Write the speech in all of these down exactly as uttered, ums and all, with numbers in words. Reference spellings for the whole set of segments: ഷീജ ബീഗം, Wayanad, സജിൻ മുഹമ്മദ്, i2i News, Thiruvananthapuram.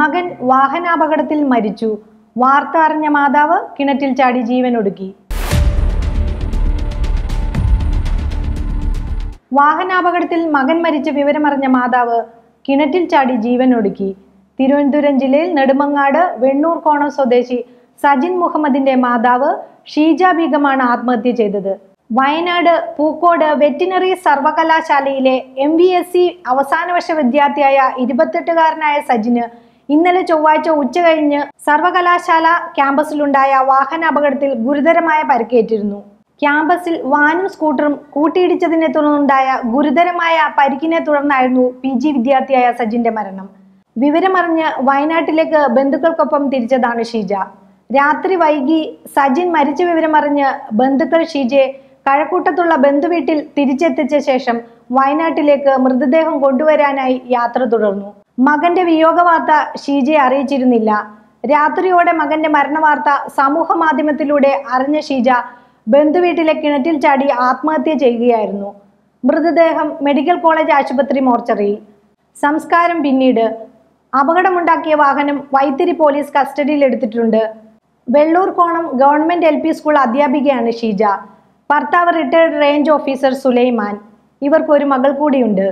മകൻ വാഹനാപകടത്തിൽ മരിച്ചു. വാർത്ത അറിഞ്ഞ മാതാവ് കിണറ്റിൽ ചാടി ജീവനൊടുക്കി. വാഹനാപകടത്തിൽ മകൻ മരിച്ച വിവരമറിഞ്ഞ മാതാവ് കിണറ്റിൽ ചാടി ജീവനൊടുക്കി. തിരുവനന്തപുരം ജില്ലയിൽ നെടുമങ്ങാട് വെണ്ണൂർ കോണം സ്വദേശി സജിൻ മുഹമ്മദിന്റെ മാതാവ് ഷീജ ബീഗമാണ് ആത്മഹത്യ ചെയ്തത്. വയനാട് പൂക്കോട് വെറ്റിനറി സർവകലാശാലയിലെ എം വി എസ് സി അവസാന വർഷ വിദ്യാർത്ഥിയായ ഇരുപത്തെട്ടുകാരനായ സജിന് ഇന്നലെ ചൊവ്വാഴ്ച ഉച്ച കഴിഞ്ഞ് സർവകലാശാല ക്യാമ്പസിലുണ്ടായ വാഹനാപകടത്തിൽ ഗുരുതരമായ പരിക്കേറ്റിരുന്നു. ക്യാമ്പസിൽ വാനും സ്കൂട്ടറും കൂട്ടിയിടിച്ചതിനെ തുടർന്നുണ്ടായ ഗുരുതരമായ പരിക്കിനെ തുടർന്നായിരുന്നു പി ജി വിദ്യാർത്ഥിയായ സജിന്റെ മരണം. വിവരമറിഞ്ഞ് വയനാട്ടിലേക്ക് ബന്ധുക്കൾക്കൊപ്പം തിരിച്ചതാണ് ഷീജ. രാത്രി വൈകി സജിൻ മരിച്ച വിവരമറിഞ്ഞ് ബന്ധുക്കൾ ഷീജയെ കഴക്കൂട്ടത്തുള്ള ബന്ധുവീട്ടിൽ തിരിച്ചെത്തിച്ച ശേഷം വയനാട്ടിലേക്ക് മൃതദേഹം കൊണ്ടുവരാനായി യാത്ര തുടർന്നു. മകന്റെ വിയോഗ വാർത്ത ഷീജയെ അറിയിച്ചിരുന്നില്ല. രാത്രിയോടെ മകന്റെ മരണവാർത്ത സമൂഹ മാധ്യമത്തിലൂടെ അറിഞ്ഞ ഷീജ ബന്ധുവീട്ടിലെ കിണറ്റിൽ ചാടി ആത്മഹത്യ ചെയ്യുകയായിരുന്നു. മൃതദേഹം മെഡിക്കൽ കോളേജ് ആശുപത്രി മോർച്ചറിയിൽ. സംസ്കാരം പിന്നീട്. അപകടമുണ്ടാക്കിയ വാഹനം വൈത്തിരി പോലീസ് കസ്റ്റഡിയിലെടുത്തിട്ടുണ്ട്. Vellur Konam government L P school അധ്യാപികയാണ് ഷീജ. ഭർത്താവ് റിട്ടയർഡ് റേഞ്ച് ഓഫീസർ സുലൈമാൻ. ഇവർക്കൊരു മകൾ കൂടിയുണ്ട്.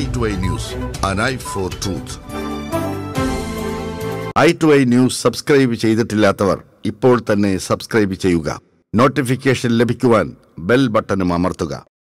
i two i News, an eye for truth. i two i News subscribe ചെയ്തിട്ടില്ലാത്തവർ ഇപ്പോൾ തന്നെ സബ്സ്ക്രൈബ് ചെയ്യുക. നോട്ടിഫിക്കേഷൻ ലഭിക്കുവാൻ ബെൽ ബട്ടണും അമർത്തുക.